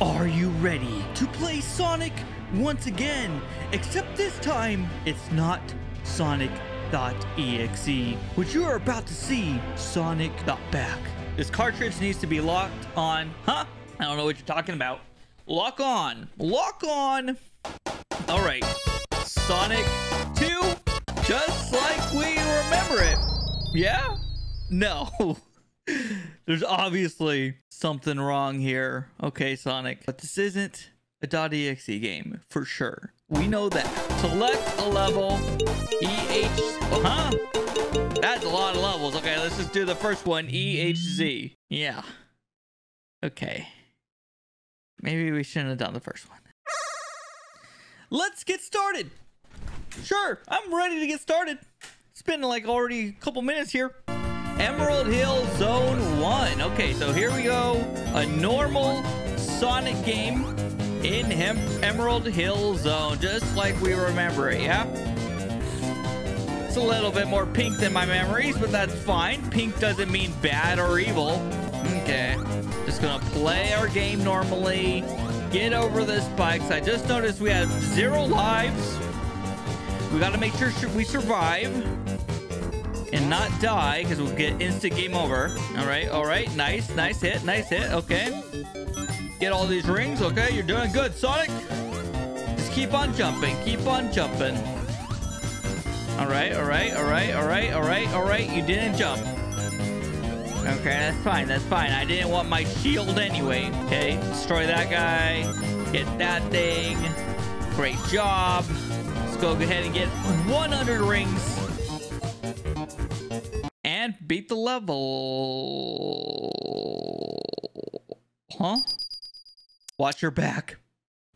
Are you ready to play Sonic once again? Except this time, it's not Sonic.exe, which you are about to see, Sonic.Back. This cartridge needs to be locked on. Huh? I don't know what you're talking about. Lock on. Lock on. All right. Sonic 2, just like we remember it. Yeah? No. There's obviously something wrong here. Okay, Sonic. But this isn't a .exe game, for sure. We know that. Select a level. That's a lot of levels. Okay, let's just do the first one. EHZ. Yeah. Okay. Maybe we shouldn't have done the first one. Let's get started. Sure, I'm ready to get started. It's been like already a couple minutes here. Emerald Hill Zone 1. Okay, so here we go. A normal Sonic game in Emerald Hill Zone, just like we remember it, yeah? It's a little bit more pink than my memories, but that's fine. Pink doesn't mean bad or evil. Okay, just gonna play our game normally. Get over the spikes. I just noticed we have 0 lives. We gotta make sure we survive and not die, because we'll get instant game over. All right, nice hit. Okay, get all these rings. Okay, you're doing good, Sonic. Just keep on jumping. All right, you didn't jump. Okay, that's fine. I didn't want my shield anyway. Okay, destroy that guy, get that thing. Great job. Let's go ahead and get 100 rings and beat the level. Huh? Watch your back.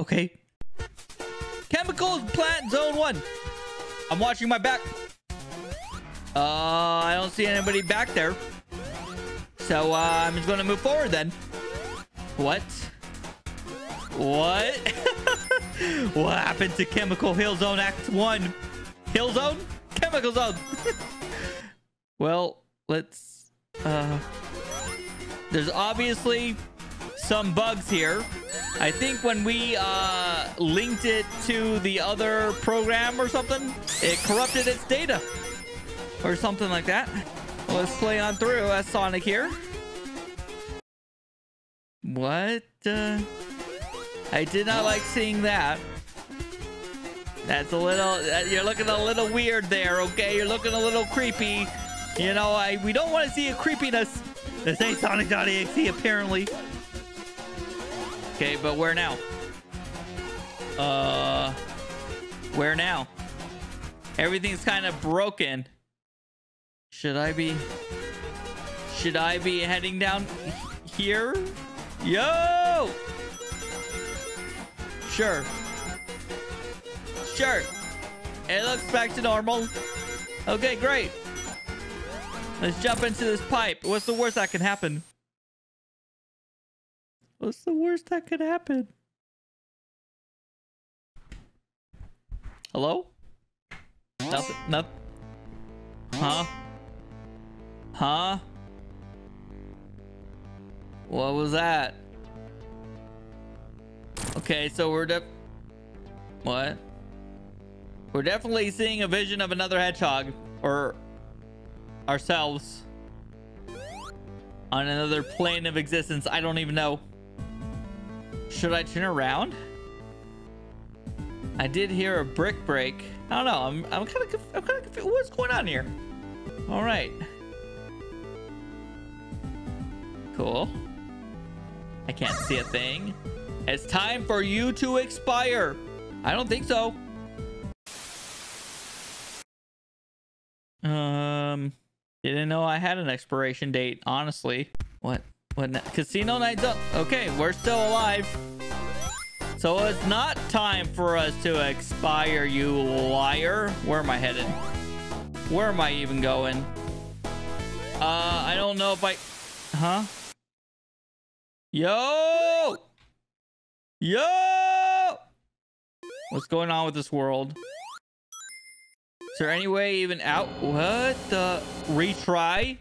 Okay. Chemical Plant Zone 1. I'm watching my back. I don't see anybody back there. So I'm just going to move forward then. What? What happened to Chemical Hill Zone Act 1? Hill Zone? Chemical Zone. Well, let's, there's obviously some bugs here. I think when we, linked it to the other program or something, it corrupted its data or something like that. Let's play on through as Sonic here. What? I did not like seeing that. That's a little, you're looking a little weird there, okay? You're looking a little creepy. You know, we don't want to see a creepiness. This ain't Sonic.exe, apparently. Okay, but where now? Where now? Everything's kind of broken. Should I be heading down here? Yo! Sure. It looks back to normal. Okay, great. Let's jump into this pipe. What's the worst that can happen? Hello? Nothing. Huh? What was that? Okay, so what? We're definitely seeing a vision of another hedgehog, or ourselves, on another plane of existence. I don't even know. Should I turn around? I did hear a brick break. I don't know. I'm kind of confused. What's going on here? All right. Cool. I can't see a thing. It's time for you to expire. I don't think so. Didn't know I had an expiration date, honestly. What? Casino Night Zone. Okay, we're still alive. So it's not time for us to expire, you liar. Where am I headed? Where am I even going? I don't know if I... Huh? Yo! What's going on with this world? Is there any way even out? What the? Retry?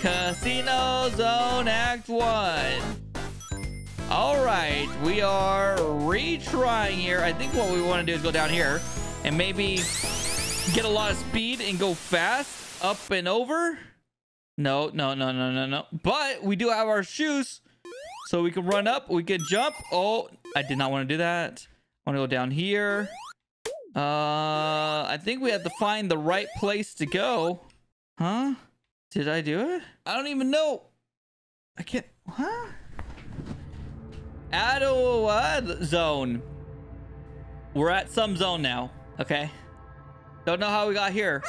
Casino Zone Act 1. All right, we are retrying here. I think what we want to do is go down here and maybe get a lot of speed and go fast up and over. No. But we do have our shoes, so we can run up, we can jump. Oh, I did not want to do that. I want to go down here. I think we have to find the right place to go. Huh? Did I do it? I don't even know. I can't. Huh? Emerald Zone. We're at some zone now. Okay. Don't know how we got here.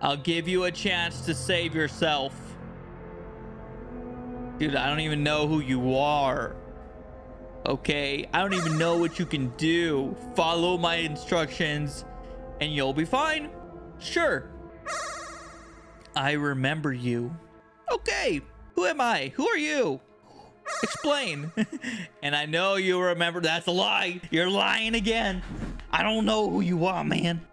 I'll give you a chance to save yourself. Dude, I don't even know who you are. Okay, I don't even know what you can do. Follow my instructions and you'll be fine. Sure. I remember you. Okay, who am I? Who are you? Explain. And I know you remember. That's a lie. You're lying again. I don't know who you are, man.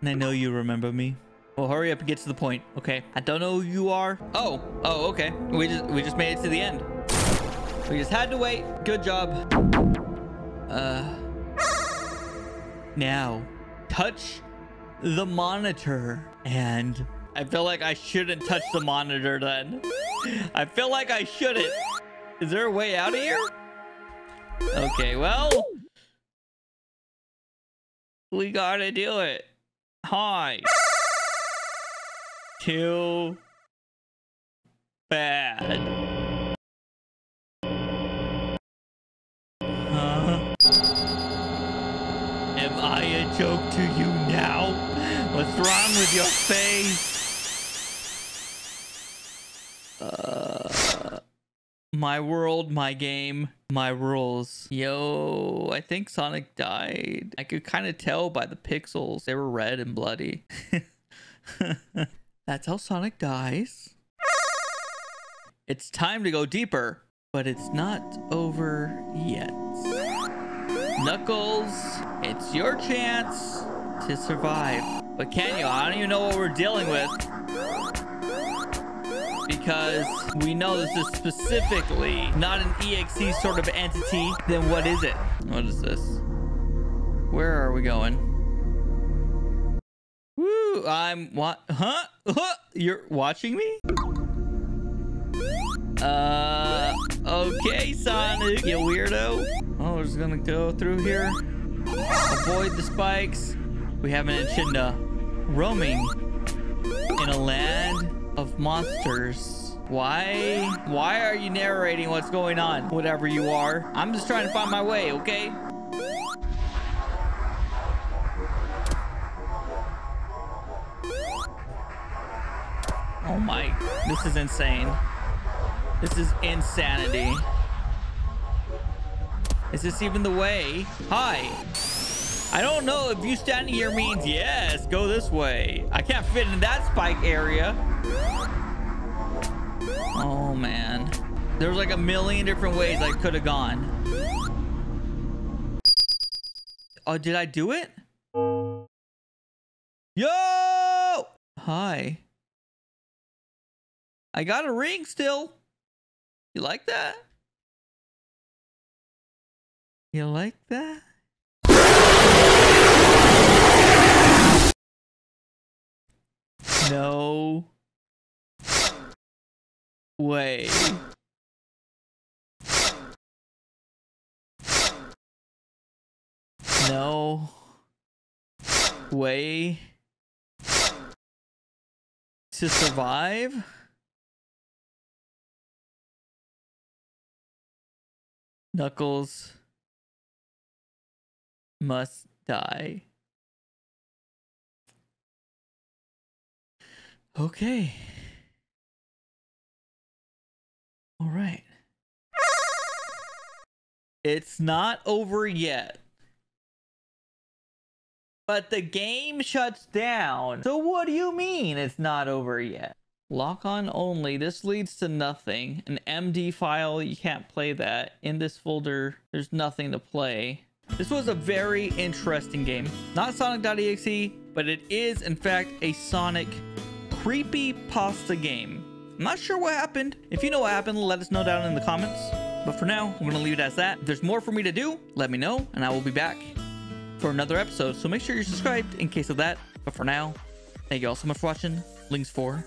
And I know you remember me. Well, hurry up and get to the point. Okay. I don't know who you are. Oh, okay. We just made it to the end. We just had to wait. Good job. Now, touch the monitor. And I feel like I shouldn't touch the monitor then. I feel like I shouldn't. Is there a way out of here? Okay, well. We gotta do it. Hi. Too bad. Huh? Am I a joke to you now? What's wrong with your face? My world, my game, my rules. Yo, I think Sonic died. I could kind of tell by the pixels. They were red and bloody. That's how Sonic dies. It's time to go deeper, but it's not over yet. Knuckles, it's your chance to survive. But can you? I don't even know what we're dealing with. Because we know this is specifically not an EXE sort of entity. Then what is it? What is this? Where are we going? Woo, I'm what? Huh? Huh? You're watching me? Okay, Sonic, you weirdo. Oh, we're just gonna go through here. Avoid the spikes. We have an agenda. Roaming in a land of monsters. Why are you narrating what's going on? Whatever you are. I'm just trying to find my way, okay? Oh my, this is insane. This is insanity. Is this even the way? Hi. I don't know if you standing here means yes, go this way. I can't fit in that spike area. Oh man. There's like a million different ways I could have gone. Oh, did I do it? Yo! Hi. I got a ring still. You like that? You like that? No way. No way to survive? Knuckles must die. Okay. All right. It's not over yet. But the game shuts down. So what do you mean it's not over yet? Lock on only. This leads to nothing. An MD file. You can't play that. In this folder, there's nothing to play. This was a very interesting game. Not Sonic.exe, but it is, in fact, a Sonic creepypasta game. I'm not sure what happened. If you know what happened, let us know down in the comments. But for now, I'm gonna leave it as that. If there's more for me to do, let me know, and I will be back for another episode. So make sure you're subscribed in case of that. But for now, thank you all so much for watching. Links for